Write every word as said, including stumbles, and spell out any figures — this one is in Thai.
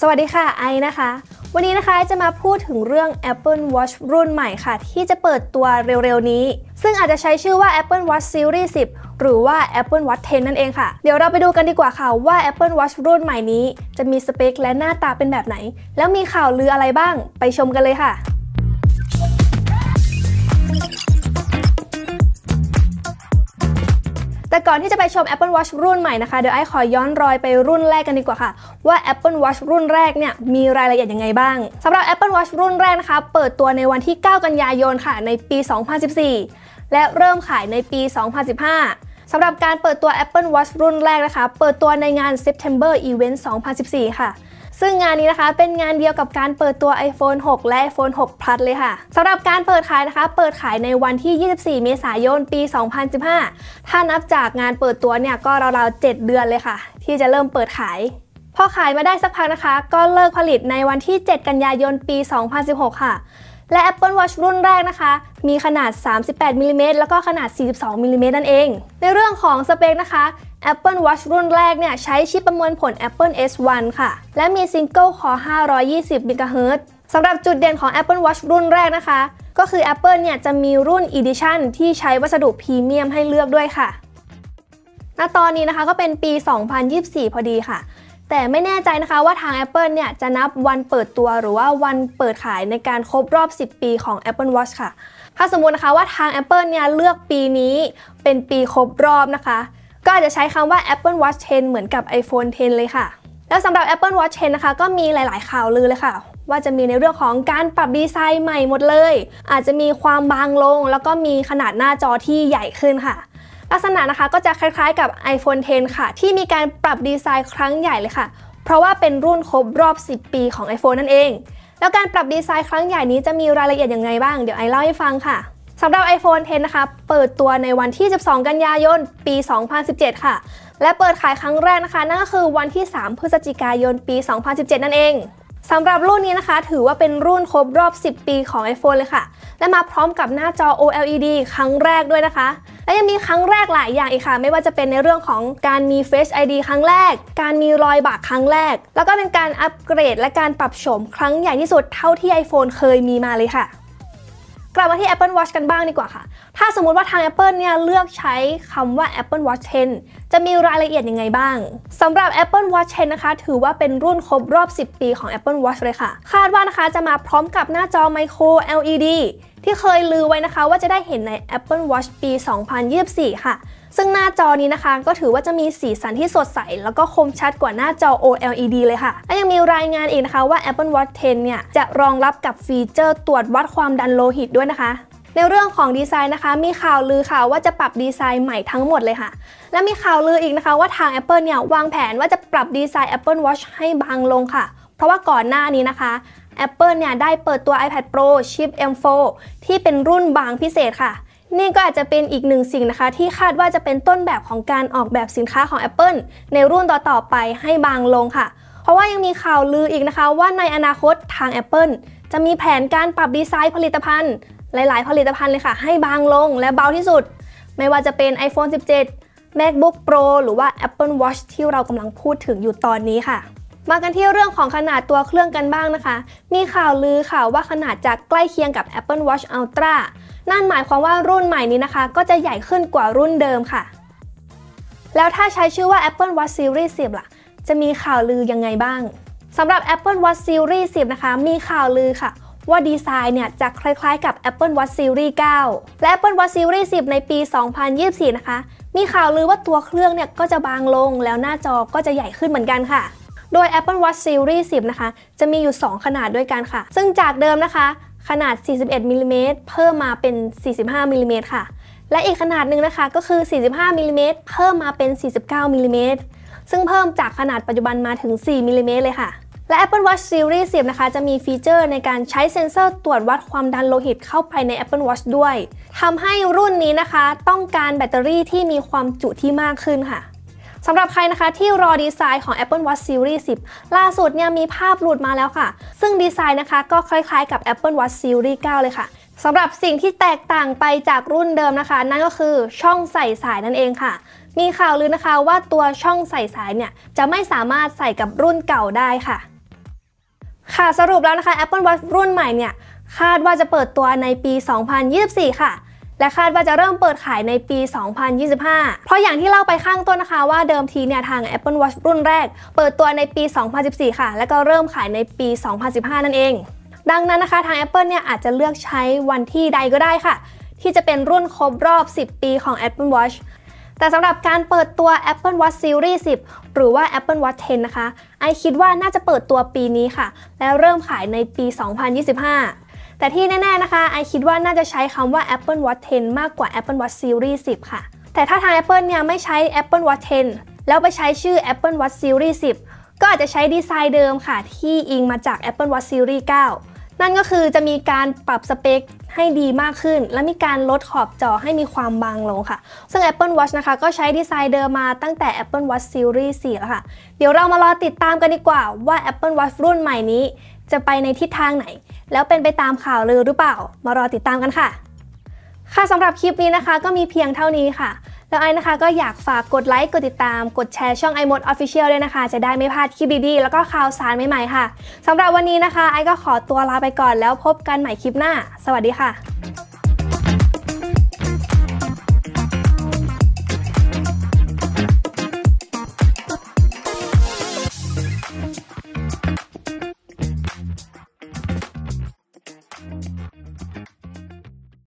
สวัสดีค่ะไอนะคะวันนี้นะคะจะมาพูดถึงเรื่อง Apple Watch รุ่นใหม่ค่ะที่จะเปิดตัวเร็วๆนี้ซึ่งอาจจะใช้ชื่อว่า Apple Watch Series สิบ หรือว่า Apple Watch เท็น นั่นเองค่ะเดี๋ยวเราไปดูกันดีกว่าค่ะว่า Apple Watch รุ่นใหม่นี้จะมีสเปคและหน้าตาเป็นแบบไหนแล้วมีข่าวลืออะไรบ้างไปชมกันเลยค่ะแต่ก่อนที่จะไปชม Apple Watch รุ่นใหม่นะคะเดี๋ยวไอ้ขอย้อนรอยไปรุ่นแรกกันดีกว่าค่ะว่า Apple Watch รุ่นแรกเนี่ยมีรายละเอียดยังไงบ้างสำหรับ Apple Watch รุ่นแรกนะคะเปิดตัวในวันที่ เก้ากันยายนค่ะในปี สองพันสิบสี่และเริ่มขายในปี สองพันสิบห้าสำหรับการเปิดตัว Apple Watch รุ่นแรกนะคะเปิดตัวในงาน September Event สองพันสิบสี่ค่ะซึ่งงานนี้นะคะเป็นงานเดียวกับการเปิดตัว iPhone หก และ iPhone หก Plus เลยค่ะสำหรับการเปิดขายนะคะเปิดขายในวันที่ ยี่สิบสี่เมษายนปี สองพันสิบห้าถ้านับจากงานเปิดตัวเนี่ยก็ราวๆเจ็ดเดือนเลยค่ะที่จะเริ่มเปิดขายพอขายมาได้สักพักนะคะก็เลิกผลิตในวันที่เจ็ดกันยายนปี สองพันสิบหกค่ะและ Apple Watch รุ่นแรกนะคะมีขนาด สามสิบแปดมิลลิเมตร แล้วก็ขนาด สี่สิบสองมิลลิเมตร นั่นเองในเรื่องของสเปคนะคะ Apple Watch รุ่นแรกเนี่ยใช้ชิปประมวลผล Apple เอส วัน ค่ะและมี Single Core ห้าร้อยยี่สิบเมกะเฮิรตซ์ สำหรับจุดเด่นของ Apple Watch รุ่นแรกนะคะก็คือ Apple เนี่ยจะมีรุ่น Edition ที่ใช้วัสดุพรีเมียมให้เลือกด้วยค่ะณตอนนี้นะคะก็เป็นปี สองพันยี่สิบสี่พอดีค่ะแต่ไม่แน่ใจนะคะว่าทาง Apple เนี่ยจะนับวันเปิดตัวหรือว่าวันเปิดขายในการครบรอบสิบปีของ Apple Watch ค่ะถ้าสมมุตินะคะว่าทาง Apple เนี่ยเลือกปีนี้เป็นปีครบรอบนะคะก็อาจจะใช้คำว่า Apple Watch เท็น เหมือนกับ iPhone เท็น เลยค่ะแล้วสำหรับ Apple Watch เท็น นะคะก็มีหลายๆข่าวลือเลยค่ะว่าจะมีในเรื่องของการปรับดีไซน์ใหม่หมดเลยอาจจะมีความบางลงแล้วก็มีขนาดหน้าจอที่ใหญ่ขึ้นค่ะลักษณะนะคะก็จะคล้ายๆกับ iPhone เท็น ค่ะที่มีการปรับดีไซน์ครั้งใหญ่เลยค่ะเพราะว่าเป็นรุ่นครบรอบสิบปีของ iPhone นั่นเองแล้วการปรับดีไซน์ครั้งใหญ่นี้จะมีรายละเอียดยังไงบ้างเดี๋ยวไอเล่าให้ฟังค่ะสำหรับ iPhone เท็น นะคะเปิดตัวในวันที่สิบสองกันยายนปี สองพันสิบเจ็ดค่ะและเปิดขายครั้งแรกนะคะนั่นก็คือวันที่สามพฤศจิกายนปี สองพันสิบเจ็ดนั่นเองสำหรับรุ่นนี้นะคะถือว่าเป็นรุ่นครบรอบสิบปีของ iPhone เลยค่ะและมาพร้อมกับหน้าจอ โอ แอล อี ดี ครั้งแรกด้วยนะคะและยังมีครั้งแรกหลายอย่างอีกค่ะไม่ว่าจะเป็นในเรื่องของการมี Face ไอ ดี ครั้งแรกการมีรอยบากครั้งแรกแล้วก็เป็นการอัปเกรดและการปรับโฉมครั้งใหญ่ที่สุดเท่าที่ iPhone เคยมีมาเลยค่ะกลับมาที่ Apple Watch กันบ้างดีกว่าค่ะถ้าสมมุติว่าทาง Apple เนี่ยเลือกใช้คำว่า Apple Watch เท็น จะมีรายละเอียดยังไงบ้างสำหรับ Apple Watch เท็น นะคะถือว่าเป็นรุ่นครบรอบสิบปีของ Apple Watch เลยค่ะคาดว่านะคะจะมาพร้อมกับหน้าจอ Micro แอล อี ดี ที่เคยลือไว้นะคะว่าจะได้เห็นใน Apple Watch ปี สองพันยี่สิบสี่ค่ะซึ่งหน้าจอนี้นะคะก็ถือว่าจะมีสีสันที่สดใสแล้วก็คมชัดกว่าหน้าจอ โอ แอล อี ดี เลยค่ะและยังมีรายงานอีกนะคะว่า Apple Watch เท็น เนี่ยจะรองรับกับฟีเจอร์ตรวจวัดความดันโลหิตด้วยนะคะในเรื่องของดีไซน์นะคะมีข่าวลือค่ะว่าจะปรับดีไซน์ใหม่ทั้งหมดเลยค่ะและมีข่าวลืออีกนะคะว่าทาง Apple เนี่ยวางแผนว่าจะปรับดีไซน์ Apple Watch ให้บางลงค่ะเพราะว่าก่อนหน้านี้นะคะ Apple เนี่ยได้เปิดตัว iPad Pro ชิป เอ็ม โฟร์ ที่เป็นรุ่นบางพิเศษค่ะนี่ก็อาจจะเป็นอีกหนึ่งสิ่งนะคะที่คาดว่าจะเป็นต้นแบบของการออกแบบสินค้าของ Apple ในรุ่นต่อๆไปให้บางลงค่ะเพราะว่ายังมีข่าวลืออีกนะคะว่าในอนาคตทาง Apple จะมีแผนการปรับดีไซน์ผลิตภัณฑ์หลายๆผลิตภัณฑ์เลยค่ะให้บางลงและเบาที่สุดไม่ว่าจะเป็น iPhone สิบเจ็ด MacBook Pro หรือว่า Apple Watch ที่เรากำลังพูดถึงอยู่ตอนนี้ค่ะมากันที่เรื่องของขนาดตัวเครื่องกันบ้างนะคะมีข่าวลือค่ะว่าขนาดจะใกล้เคียงกับ Apple Watch Ultra นั่นหมายความว่ารุ่นใหม่นี้นะคะก็จะใหญ่ขึ้นกว่ารุ่นเดิมค่ะแล้วถ้าใช้ชื่อว่า Apple Watch Series สิบ ล่ะจะมีข่าวลือยังไงบ้างสำหรับ Apple Watch Series สิบ นะคะมีข่าวลือค่ะว่าดีไซน์เนี่ยจะคล้ายๆกับ Apple Watch Series เก้า และ Apple Watch Series สิบ ในปี สองพันยี่สิบสี่นะคะมีข่าวลือว่าตัวเครื่องเนี่ยก็จะบางลงแล้วหน้าจอก็จะใหญ่ขึ้นเหมือนกันค่ะโดย Apple Watch Series สิบ นะคะจะมีอยู่สองขนาดด้วยกันค่ะซึ่งจากเดิมนะคะขนาด สี่สิบเอ็ดมิลลิเมตร เพิ่มมาเป็น สี่สิบห้ามิลลิเมตร ค่ะและอีกขนาดหนึ่งนะคะก็คือ สี่สิบห้ามิลลิเมตร เพิ่มมาเป็น สี่สิบเก้ามิลลิเมตร ซึ่งเพิ่มจากขนาดปัจจุบันมาถึง สี่มิลลิเมตร เลยค่ะและ Apple Watch Series สิบ นะคะจะมีฟีเจอร์ในการใช้เซ็นเซอร์ตรวจวัดความดันโลหิตเข้าไปใน Apple Watch ด้วยทำให้รุ่นนี้นะคะต้องการแบตเตอรี่ที่มีความจุที่มากขึ้นค่ะสำหรับใครนะคะที่รอดีไซน์ของ Apple Watch Series สิบ ล่าสุดเนี่ยมีภาพหลุดมาแล้วค่ะซึ่งดีไซน์นะคะก็คล้ายๆกับ Apple Watch Series เก้า เลยค่ะสำหรับสิ่งที่แตกต่างไปจากรุ่นเดิมนะคะนั่นก็คือช่องใส่สายนั่นเองค่ะมีข่าวลือนะคะว่าตัวช่องใส่สายเนี่ยจะไม่สามารถใส่กับรุ่นเก่าได้ค่ะ ค่ะสรุปแล้วนะคะ Apple Watch รุ่นใหม่เนี่ยคาดว่าจะเปิดตัวในปี สองพันยี่สิบสี่ ค่ะและคาดว่าจะเริ่มเปิดขายในปี สองพันยี่สิบห้า เพราะอย่างที่เล่าไปข้างต้นนะคะว่าเดิมทีเนี่ยทาง Apple Watch รุ่นแรกเปิดตัวในปี สองพันสิบสี่ ค่ะและก็เริ่มขายในปี สองพันสิบห้า นั่นเองดังนั้นนะคะทาง Apple เนี่ยอาจจะเลือกใช้วันที่ใดก็ได้ค่ะที่จะเป็นรุ่นครบรอบสิบปีของ Apple Watch แต่สำหรับการเปิดตัว Apple Watch Series สิบหรือว่า Apple Watch สิบ นะคะไอคิดว่าน่าจะเปิดตัวปีนี้ค่ะแล้วเริ่มขายในปี สองพันยี่สิบห้าแต่ที่แน่ๆนะคะไอคิดว่าน่าจะใช้คำว่า Apple Watch สิบ มากกว่า Apple Watch Series สิบ ค่ะแต่ถ้าทาง Apple เนี่ยไม่ใช้ Apple Watch สิบ แล้วไปใช้ชื่อ Apple Watch Series สิบ ก็อาจจะใช้ดีไซน์เดิมค่ะที่อิงมาจาก Apple Watch Series เก้า นั่นก็คือจะมีการปรับสเปคให้ดีมากขึ้นและมีการลดขอบจอให้มีความบางลงค่ะซึ่ง Apple Watch นะคะก็ใช้ดีไซน์เดิมมาตั้งแต่ Apple Watch Series สี่ แล้วค่ะเดี๋ยวเรามารอติดตามกันดีกว่าว่า Apple Watch รุ่นใหม่นี้จะไปในทิศทางไหนแล้วเป็นไปตามข่าวลือหรือเปล่ามารอติดตามกันค่ะค่ะสำหรับคลิปนี้นะคะก็มีเพียงเท่านี้ค่ะแล้วไอ้นะคะก็อยากฝากกดไลค์กดติดตามกดแชร์ช่อง iMode Official ด้วยนะคะจะได้ไม่พลาดคลิปดีๆแล้วก็ข่าวสารใหม่ๆค่ะสำหรับวันนี้นะคะไอ้ก็ขอตัวลาไปก่อนแล้วพบกันใหม่คลิปหน้าสวัสดีค่ะ